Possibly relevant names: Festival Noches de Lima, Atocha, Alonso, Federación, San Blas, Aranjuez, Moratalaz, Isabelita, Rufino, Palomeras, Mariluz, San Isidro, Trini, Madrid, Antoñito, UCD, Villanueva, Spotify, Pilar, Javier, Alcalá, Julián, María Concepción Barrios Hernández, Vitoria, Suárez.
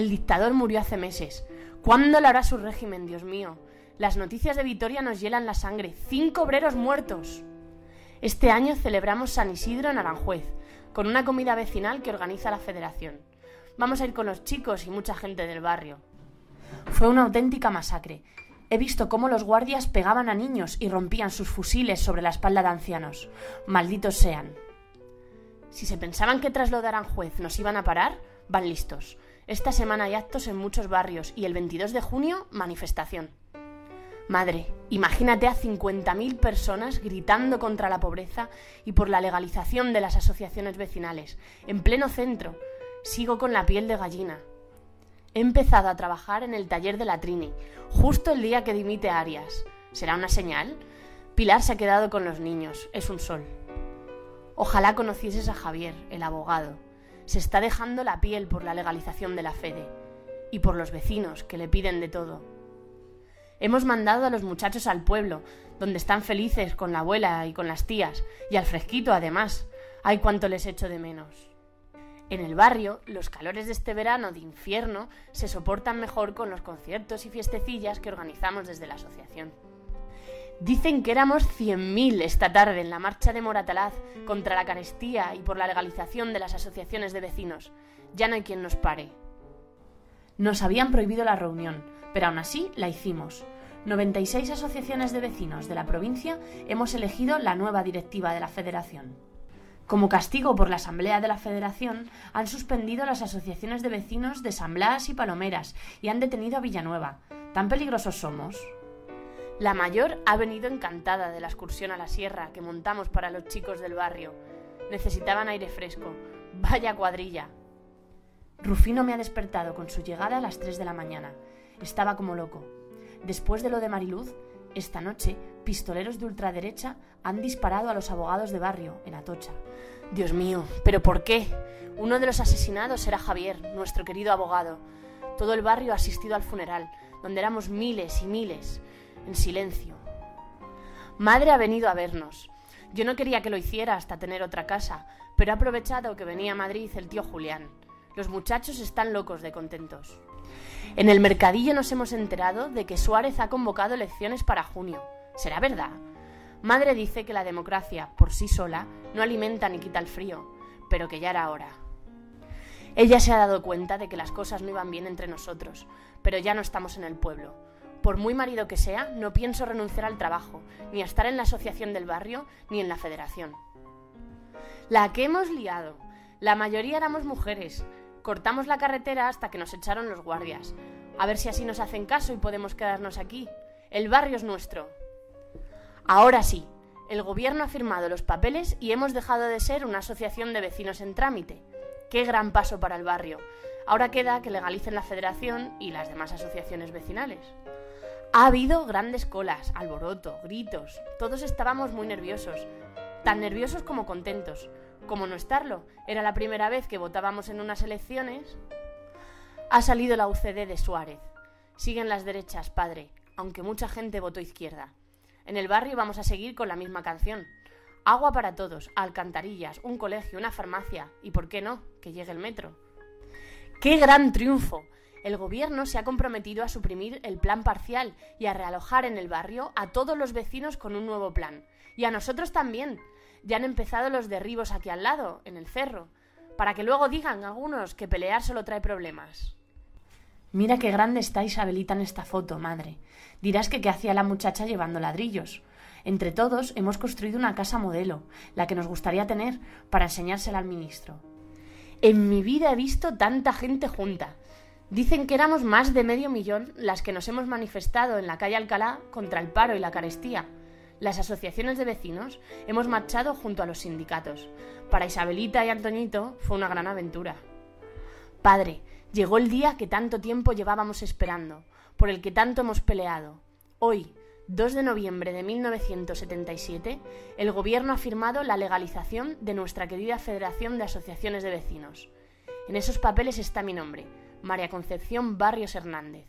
El dictador murió hace meses. ¿Cuándo lo hará su régimen, Dios mío? Las noticias de Vitoria nos hielan la sangre. 5 obreros muertos. Este año celebramos San Isidro en Aranjuez, con una comida vecinal que organiza la Federación. Vamos a ir con los chicos y mucha gente del barrio. Fue una auténtica masacre. He visto cómo los guardias pegaban a niños y rompían sus fusiles sobre la espalda de ancianos. Malditos sean. Si se pensaban que tras lo de Aranjuez nos iban a parar, van listos. Esta semana hay actos en muchos barrios y el 22 de junio, manifestación. Madre, imagínate a 50.000 personas gritando contra la pobreza y por la legalización de las asociaciones vecinales, en pleno centro. Sigo con la piel de gallina. He empezado a trabajar en el taller de la Trini, justo el día que dimite Arias. ¿Será una señal? Pilar se ha quedado con los niños, es un sol. Ojalá conocieses a Javier, el abogado. Se está dejando la piel por la legalización de la Fede y por los vecinos que le piden de todo. Hemos mandado a los muchachos al pueblo, donde están felices con la abuela y con las tías, y al fresquito además. ¡Ay, cuánto les echo de menos! En el barrio, los calores de este verano de infierno se soportan mejor con los conciertos y fiestecillas que organizamos desde la asociación. Dicen que éramos 100.000 esta tarde en la marcha de Moratalaz contra la carestía y por la legalización de las asociaciones de vecinos. Ya no hay quien nos pare. Nos habían prohibido la reunión, pero aún así la hicimos. 96 asociaciones de vecinos de la provincia hemos elegido la nueva directiva de la Federación. Como castigo por la Asamblea de la Federación, han suspendido las asociaciones de vecinos de San Blas y Palomeras y han detenido a Villanueva. ¿Tan peligrosos somos? La mayor ha venido encantada de la excursión a la sierra que montamos para los chicos del barrio. Necesitaban aire fresco. ¡Vaya cuadrilla! Rufino me ha despertado con su llegada a las 3 de la mañana. Estaba como loco. Después de lo de Mariluz, esta noche, pistoleros de ultraderecha han disparado a los abogados de barrio, en Atocha. Dios mío, ¿pero por qué? Uno de los asesinados era Javier, nuestro querido abogado. Todo el barrio ha asistido al funeral, donde éramos miles y miles, en silencio. Madre ha venido a vernos. Yo no quería que lo hiciera hasta tener otra casa, pero he aprovechado que venía a Madrid el tío Julián. Los muchachos están locos de contentos. En el mercadillo nos hemos enterado de que Suárez ha convocado elecciones para junio. ¿Será verdad? Madre dice que la democracia, por sí sola, no alimenta ni quita el frío, pero que ya era hora. Ella se ha dado cuenta de que las cosas no iban bien entre nosotros, pero ya no estamos en el pueblo. Por muy marido que sea, no pienso renunciar al trabajo, ni a estar en la asociación del barrio, ni en la Federación. La que hemos liado. La mayoría éramos mujeres. Cortamos la carretera hasta que nos echaron los guardias. A ver si así nos hacen caso y podemos quedarnos aquí. El barrio es nuestro. Ahora sí, el gobierno ha firmado los papeles y hemos dejado de ser una asociación de vecinos en trámite. ¡Qué gran paso para el barrio! Ahora queda que legalicen la Federación y las demás asociaciones vecinales. Ha habido grandes colas, alboroto, gritos. Todos estábamos muy nerviosos. Tan nerviosos como contentos. Como no estarlo, era la primera vez que votábamos en unas elecciones. Ha salido la UCD de Suárez. Siguen las derechas, padre, aunque mucha gente votó izquierda. En el barrio vamos a seguir con la misma canción. Agua para todos, alcantarillas, un colegio, una farmacia y, ¿por qué no?, que llegue el metro. ¡Qué gran triunfo! El gobierno se ha comprometido a suprimir el plan parcial y a realojar en el barrio a todos los vecinos con un nuevo plan. Y a nosotros también. Ya han empezado los derribos aquí al lado, en el cerro, para que luego digan algunos que pelear solo trae problemas. Mira qué grande está Isabelita en esta foto, madre. Dirás que qué hacía la muchacha llevando ladrillos. Entre todos hemos construido una casa modelo, la que nos gustaría tener, para enseñársela al ministro. En mi vida he visto tanta gente junta. Dicen que éramos más de 500.000 las que nos hemos manifestado en la calle Alcalá contra el paro y la carestía. Las asociaciones de vecinos hemos marchado junto a los sindicatos. Para Isabelita y Antoñito fue una gran aventura. Padre, llegó el día que tanto tiempo llevábamos esperando, por el que tanto hemos peleado. Hoy, 2 de noviembre de 1977, el gobierno ha firmado la legalización de nuestra querida Federación de Asociaciones de Vecinos. En esos papeles está mi nombre, María Concepción Barrios Hernández.